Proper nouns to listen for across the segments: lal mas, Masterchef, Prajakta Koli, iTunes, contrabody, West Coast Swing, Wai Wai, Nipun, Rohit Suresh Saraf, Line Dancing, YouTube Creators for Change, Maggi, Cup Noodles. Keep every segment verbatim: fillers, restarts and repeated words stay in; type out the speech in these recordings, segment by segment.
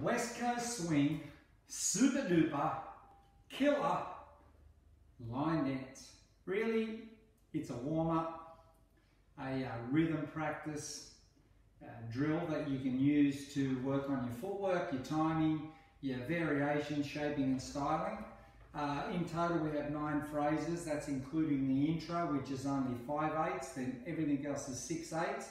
West Coast Swing, super duper, killer line dance. Really, it's a warm-up, a uh, rhythm practice, uh, drill that you can use to work on your footwork, your timing, your variation, shaping and styling. Uh, in total we have nine phrases, that's including the intro, which is only five eighths, then everything else is six eighths.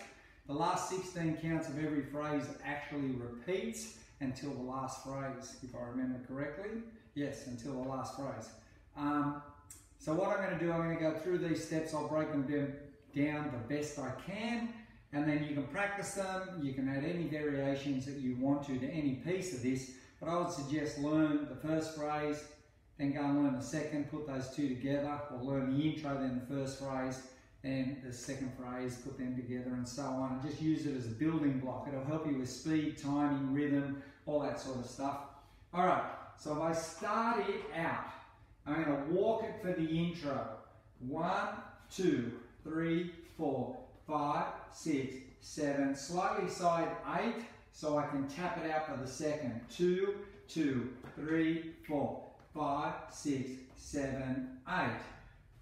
The last sixteen counts of every phrase actually repeats until the last phrase, if I remember correctly. Yes, until the last phrase. Um, so what I'm going to do, I'm going to go through these steps, I'll break them down the best I can, and then you can practice them, you can add any variations that you want to to any piece of this, but I would suggest learn the first phrase, then go and learn the second, put those two together, or learn the intro, then the first phrase, then the second phrase, put them together and so on. And just use it as a building block. It'll help you with speed, timing, rhythm, all that sort of stuff. All right, so if I start it out, I'm gonna walk it for the intro. One, two, three, four, five, six, seven, slightly side eight, so I can tap it out for the second. Two, two, three, four. Five, six, seven, eight.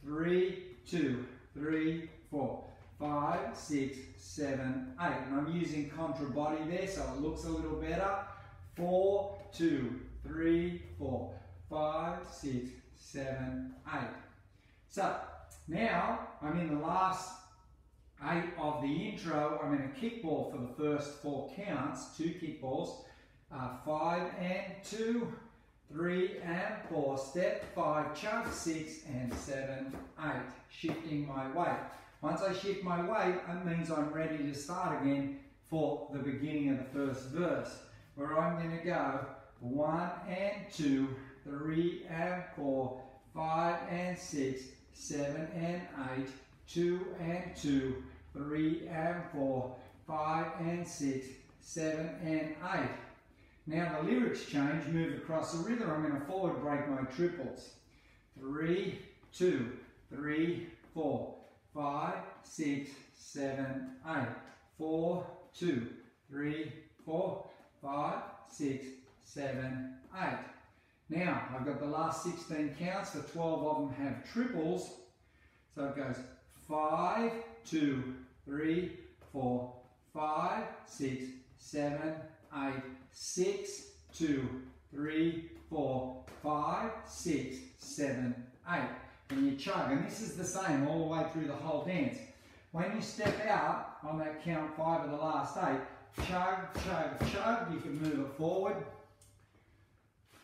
Three, two, three, four. Five, six, seven, eight. And I'm using contrabody there so it looks a little better. Four, two, three, four. Five, six, seven, eight. So now I'm in the last eight of the intro. I'm in a kickball for the first four counts, two kickballs. Uh, five and two. Three and four, step five, chunk six and seven, eight, shifting my weight. Once I shift my weight, it means I'm ready to start again for the beginning of the first verse, where I'm going to go one and two, three and four, five and six, seven and eight, two and two, three and four, five and six, seven and eight. Now the lyrics change, move across the rhythm, I'm going to forward break my triples. Three, two, three, four, five, six, seven, eight. Four, two, three, four, five, six, seven, eight. Now I've got the last sixteen counts, the twelve of them have triples. So it goes five, two, three, four, five, six, seven, eight, six, two, three, four, five, six, seven, eight. And you chug. And this is the same all the way through the whole dance. When you step out on that count five of the last eight, chug, chug, chug. You can move it forward.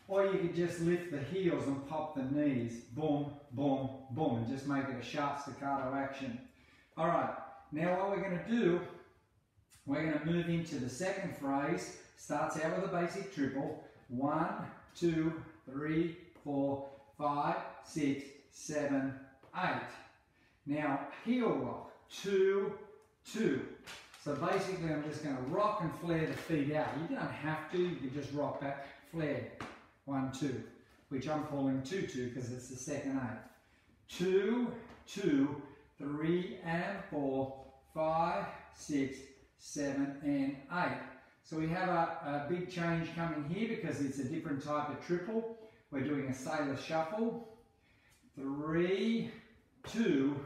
Or you could just lift the heels and pop the knees. Boom, boom, boom. And just make it a sharp staccato action. Alright, now what we're going to do, we're going to move into the second phrase. Starts out with a basic triple. One, two, three, four, five, six, seven, eight. Now heel rock. Two, two. So basically I'm just going to rock and flare the feet out. You don't have to. You can just rock back, flare. One, two. Which I'm calling two, two because it's the second eight. Two, two, three and four, five, six, seven and eight. So we have a, a big change coming here because it's a different type of triple. We're doing a sailor shuffle. Three, two,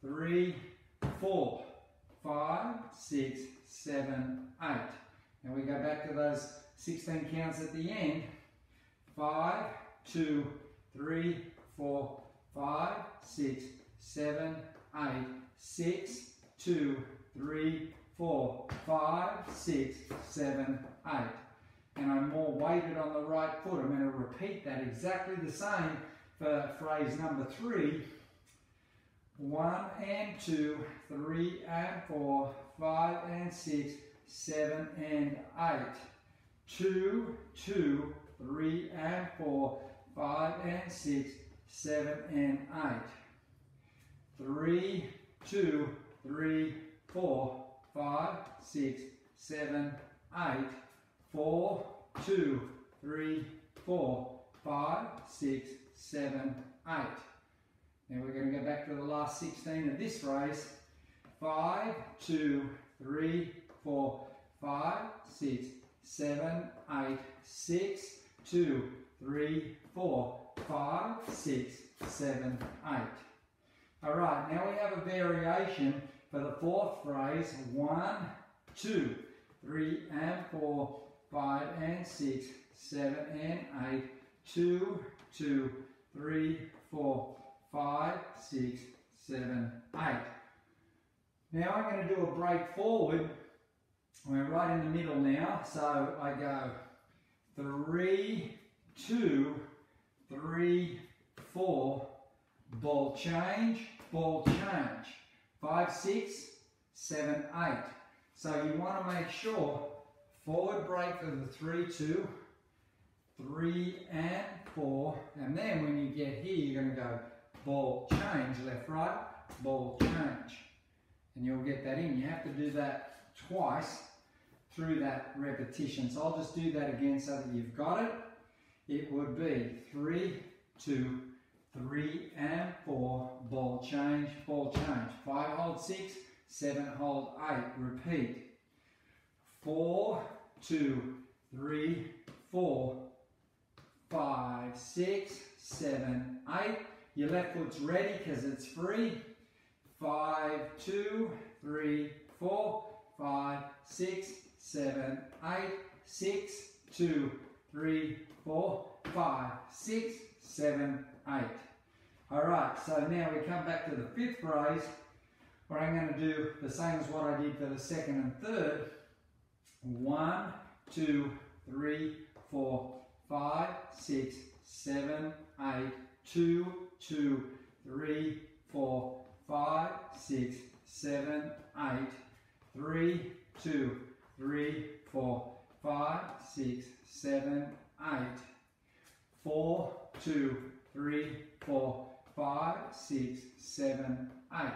three, four, five, six, seven, eight. And we go back to those sixteen counts at the end. Five, two, three, four, five, six, seven, eight, six, two, three, four, five, six, seven, eight. And I'm more weighted on the right foot. I'm going to repeat that exactly the same for phrase number three. One and two, three and four, five and six, seven and eight. Two, two, three and four, five and six, seven and eight. Three, two, three, four, five, six, seven, eight, four, two, three, four, five, six, seven, eight. Now we're going to go back to the last sixteen of this phrase. Five, two, three, four, five, six, seven, eight, six, two, three, four, five, six, seven, eight. All right, now we have a variation for the fourth phrase, one, two, three and four, five and six, seven and eight, two, two, three, four, five, six, seven, eight. Now I'm going to do a break forward. We're right in the middle now, so I go three, two, three, four, ball change, ball change, five, six, seven, eight. So you want to make sure forward break for the three, two, three and four, and then when you get here, you're going to go ball change, left, right, ball change, and you'll get that in. You have to do that twice through that repetition. So I'll just do that again so that you've got it. It would be three, two, three and four, ball change, ball change, five hold six, seven hold eight, repeat, four, two, three, four, five, six, seven, eight. Your left foot's ready because it's free, five, two, three, four, five, six, seven, eight, six, two, three, four, five, six, seven, eight. All right, so now we come back to the fifth phrase, where I'm going to do the same as what I did for the second and third. One, two, three, four, five, six, seven, eight, two, two, three, four, five, six, seven, eight, three, two, three, four, five, six, seven, eight, four, two, three, four, five, six, seven, eight,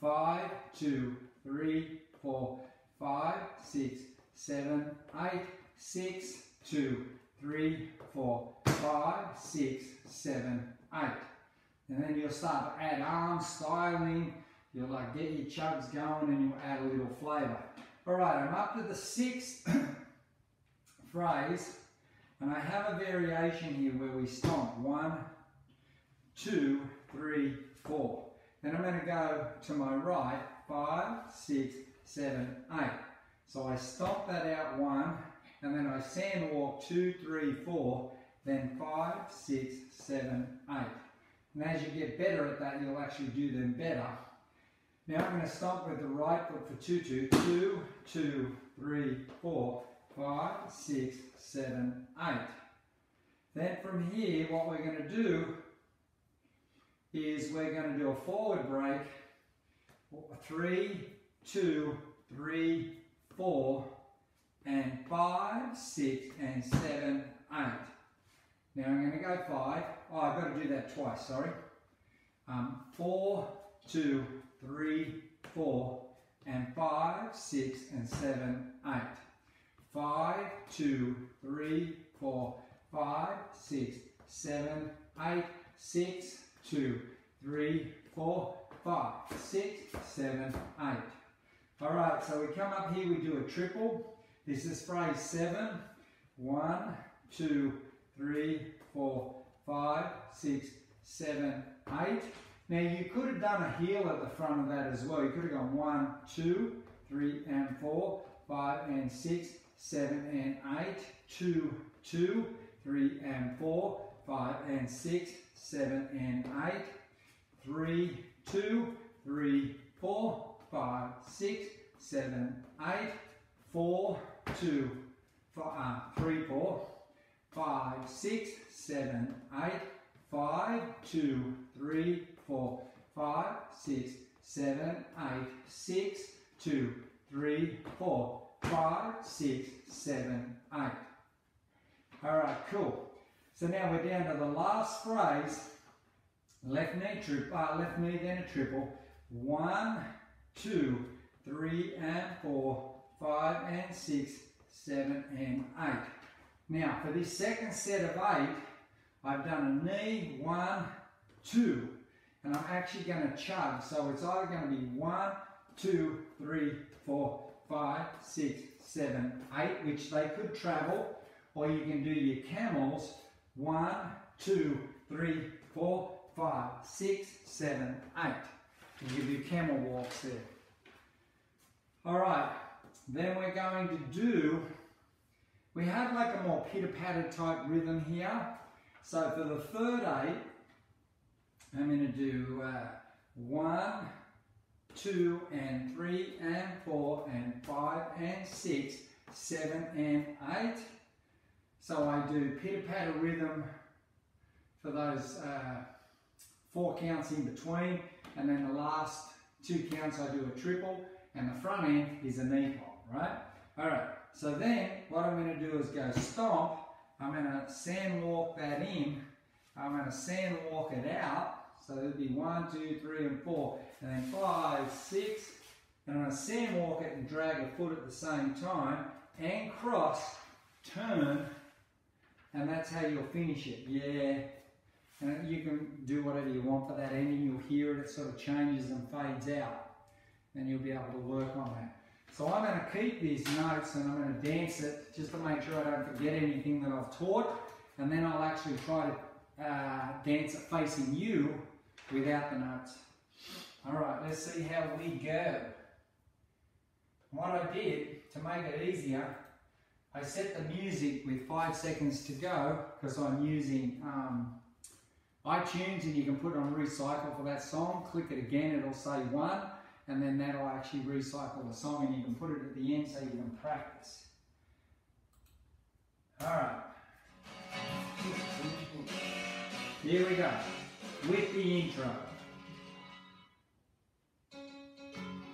five, two, three, four, five, six, seven, eight, six, two, three, four, five, six, seven, eight. And then you'll start to add arm styling. You'll like get your chugs going and you'll add a little flavor. All right, I'm up to the sixth phrase. And I have a variation here where we stomp. One, two, three, four. Then I'm going to go to my right. Five, six, seven, eight. So I stomp that out one. And then I sand walk two, three, four. Then five, six, seven, eight. And as you get better at that, you'll actually do them better. Now I'm going to stomp with the right foot for two, two, two, two, three, four, five, six, seven, eight. Then from here, what we're going to do is we're going to do a forward break, three, two, three, four, and five, six, and seven, eight. Now I'm going to go five. Oh, I've got to do that twice, sorry. Um, four, two, three, four, and five, six, and seven, eight. Five, two, three, four, five, six, seven, eight, six, two, three, four, five, six, seven, eight. All right, so we come up here, we do a triple. This is phrase seven. One, two, three, four, five, six, seven, eight. Now you could have done a heel at the front of that as well. You could have gone one, two, three and four, five and six, seven and eight, two, two, three and four, five and six, seven and eight, three, two, three, four, five, six, seven, eight, four, two, five, three, four, five, six, seven, eight, five, two, three, four, five, six, seven, eight, six, two, three, four, five, six, seven, eight. All right, cool. So now we're down to the last phrase. Left knee trip, uh, left knee then a triple. One, two, three and four, five and six, seven and eight. Now for this second set of eight, I've done a knee, one, two, and I'm actually going to chug. So it's either going to be one, two, three, four, five, six, seven, eight, which they could travel, or you can do your camels, one, two, three, four, five, six, seven, eight. You can do camel walks there. All right, then we're going to do, we have like a more pitter-patter type rhythm here. So for the third eight, I'm going to do uh, one, two, and three, and four, and five, and six, seven, and eight. So I do pitter-patter rhythm for those uh, four counts in between, and then the last two counts I do a triple, and the front end is a knee pop, right? All right, so then what I'm going to do is go stomp, I'm going to sand walk that in, I'm going to sand walk it out, so it'll be one, two, three, and four, and then five, six, and I'm going to sand walk it and drag a foot at the same time, and cross, turn, and that's how you'll finish it, yeah. And you can do whatever you want for that ending, you'll hear it, it sort of changes and fades out. And you'll be able to work on that. So I'm going to keep these notes and I'm going to dance it just to make sure I don't forget anything that I've taught. And then I'll actually try to uh, dance it facing you without the notes. Alright, let's see how we go. What I did to make it easier, I set the music with five seconds to go because I'm using um, iTunes, and you can put on recycle for that song. Click it again, it'll say one. And then that'll actually recycle the song, and you can put it at the end so you can practice. Alright. Here we go, with the intro.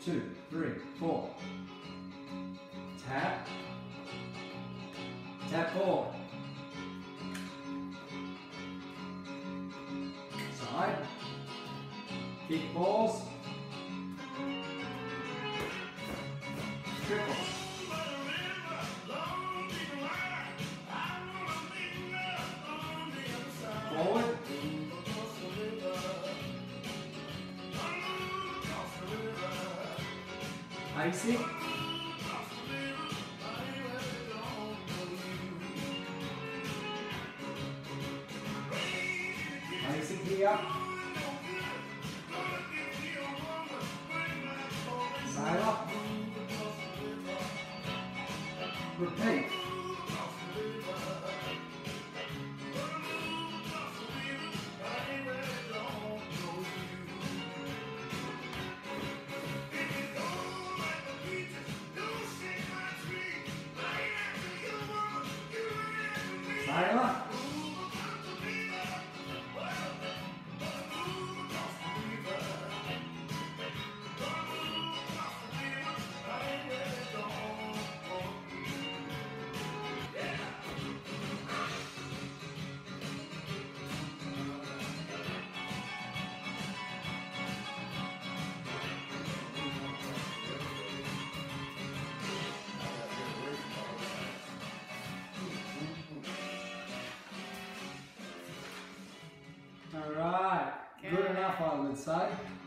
Two, three, four. Tap. Tap four. Side. Kick balls. Triple. Forward. Icy. Icy here. Side up. Repeat. Silent. All right, good enough I would say.